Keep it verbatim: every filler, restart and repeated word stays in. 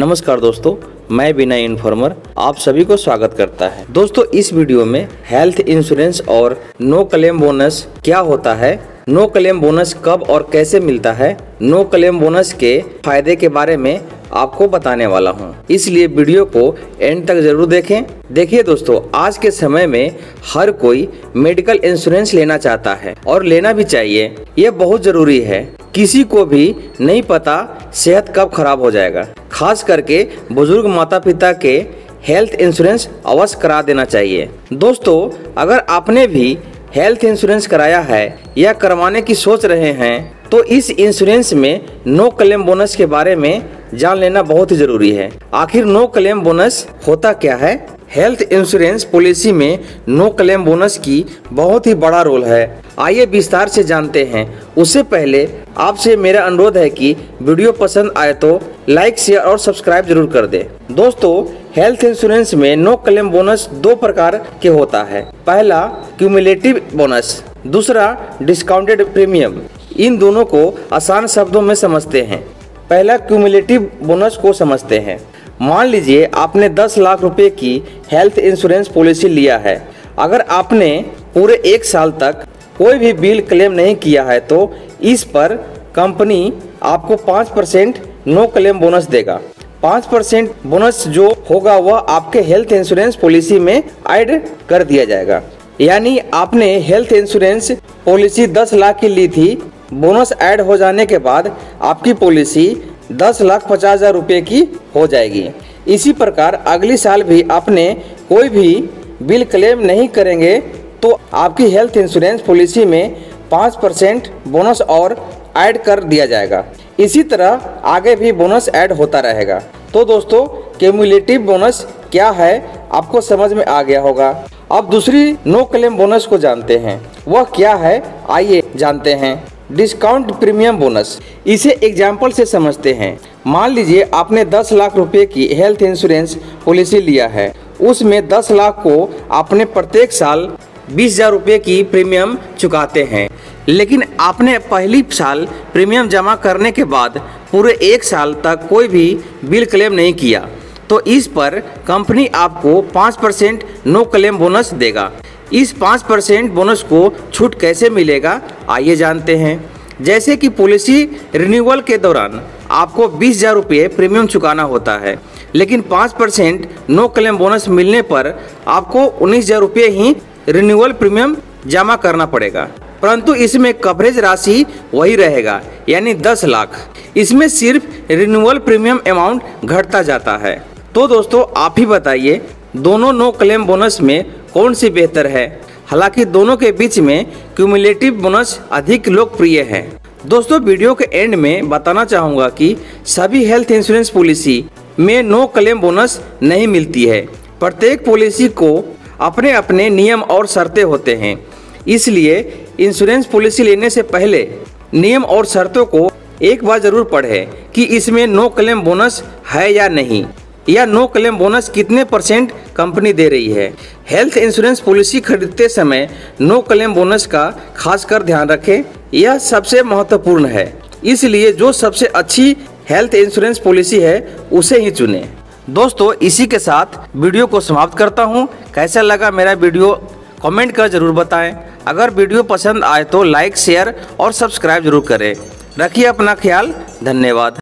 नमस्कार दोस्तों, मैं विनय इन्फॉर्मर आप सभी को स्वागत करता है। दोस्तों, इस वीडियो में हेल्थ इंश्योरेंस और नो क्लेम बोनस क्या होता है, नो क्लेम बोनस कब और कैसे मिलता है, नो क्लेम बोनस के फायदे के बारे में आपको बताने वाला हूं। इसलिए वीडियो को एंड तक जरूर देखें। देखिए दोस्तों, आज के समय में हर कोई मेडिकल इंश्योरेंस लेना चाहता है और लेना भी चाहिए, यह बहुत जरूरी है। किसी को भी नहीं पता सेहत कब खराब हो जाएगा। खास करके बुजुर्ग माता पिता के हेल्थ इंश्योरेंस अवश्य करा देना चाहिए। दोस्तों, अगर आपने भी हेल्थ इंश्योरेंस कराया है या करवाने की सोच रहे हैं तो इस इंश्योरेंस में नो क्लेम बोनस के बारे में जान लेना बहुत ही जरूरी है। आखिर नो क्लेम बोनस होता क्या है? हेल्थ इंश्योरेंस पॉलिसी में नो क्लेम बोनस की बहुत ही बड़ा रोल है। आइए विस्तार से जानते हैं। उससे पहले आपसे मेरा अनुरोध है कि वीडियो पसंद आए तो लाइक, शेयर और सब्सक्राइब जरूर कर दें। दोस्तों, हेल्थ इंश्योरेंस में नो क्लेम बोनस दो प्रकार के होता है। पहला क्यूमुलेटिव बोनस, दूसरा डिस्काउंटेड प्रीमियम। इन दोनों को आसान शब्दों में समझते हैं। पहला क्यूमुलेटिव बोनस को समझते हैं। मान लीजिए आपने दस लाख रुपए की हेल्थ इंश्योरेंस पॉलिसी लिया है। अगर आपने पूरे एक साल तक कोई भी बिल क्लेम नहीं किया है तो इस पर कंपनी आपको पाँच परसेंट नो क्लेम बोनस देगा। पाँच परसेंट बोनस जो होगा वह आपके हेल्थ इंश्योरेंस पॉलिसी में ऐड कर दिया जाएगा। यानी आपने हेल्थ इंश्योरेंस पॉलिसी दस लाख की ली थी, बोनस ऐड हो जाने के बाद आपकी पॉलिसी दस लाख पचास हजार रुपये की हो जाएगी। इसी प्रकार अगले साल भी आपने कोई भी बिल क्लेम नहीं करेंगे तो आपकी हेल्थ इंश्योरेंस पॉलिसी में पाँच परसेंट बोनस और ऐड कर दिया जाएगा। इसी तरह आगे भी बोनस ऐड होता रहेगा। तो दोस्तों, क्यूमुलेटिव बोनस क्या है आपको समझ में आ गया होगा। अब दूसरी नो क्लेम बोनस को जानते हैं, वह क्या है आइए जानते हैं। डिस्काउंट प्रीमियम बोनस, इसे एग्जाम्पल से समझते हैं। मान लीजिए आपने दस लाख रुपए की हेल्थ इंश्योरेंस पॉलिसी लिया है, उसमें दस लाख को आपने प्रत्येक साल बीस हजार रुपये की प्रीमियम चुकाते हैं। लेकिन आपने पहली साल प्रीमियम जमा करने के बाद पूरे एक साल तक कोई भी बिल क्लेम नहीं किया तो इस पर कंपनी आपको पाँच परसेंट नो क्लेम बोनस देगा। इस पाँच परसेंट बोनस को छूट कैसे मिलेगा आइए जानते हैं। जैसे कि पॉलिसी रिन्यूअल के दौरान आपको बीस हज़ार रुपये प्रीमियम चुकाना होता है, लेकिन पाँच परसेंट नो क्लेम बोनस मिलने पर आपको उन्नीस हज़ार रुपये ही रिन्यूअल प्रीमियम जमा करना पड़ेगा, परंतु इसमें कवरेज राशि वही रहेगा यानी दस लाख। इसमें सिर्फ रिन्यूअल प्रीमियम अमाउंट घटता जाता है। तो दोस्तों, आप ही बताइए दोनों नो क्लेम बोनस में कौन सी बेहतर है? हालांकि दोनों के बीच में क्यूमुलेटिव बोनस अधिक लोकप्रिय है। दोस्तों, वीडियो के एंड में बताना चाहूँगा कि सभी हेल्थ इंश्योरेंस पॉलिसी में नो क्लेम बोनस नहीं मिलती है। प्रत्येक पॉलिसी को अपने अपने नियम और शर्तें होते हैं, इसलिए इंश्योरेंस पॉलिसी लेने से पहले नियम और शर्तों को एक बार ज़रूर पढ़ें कि इसमें नो क्लेम बोनस है या नहीं, या नो क्लेम बोनस कितने परसेंट कंपनी दे रही है। हेल्थ इंश्योरेंस पॉलिसी खरीदते समय नो क्लेम बोनस का खासकर ध्यान रखें, यह सबसे महत्वपूर्ण है। इसलिए जो सबसे अच्छी हेल्थ इंश्योरेंस पॉलिसी है उसे ही चुनें। दोस्तों, इसी के साथ वीडियो को समाप्त करता हूं। कैसा लगा मेरा वीडियो कमेंट कर जरूर बताएं। अगर वीडियो पसंद आए तो लाइक, शेयर और सब्सक्राइब जरूर करें। रखिए अपना ख्याल। धन्यवाद।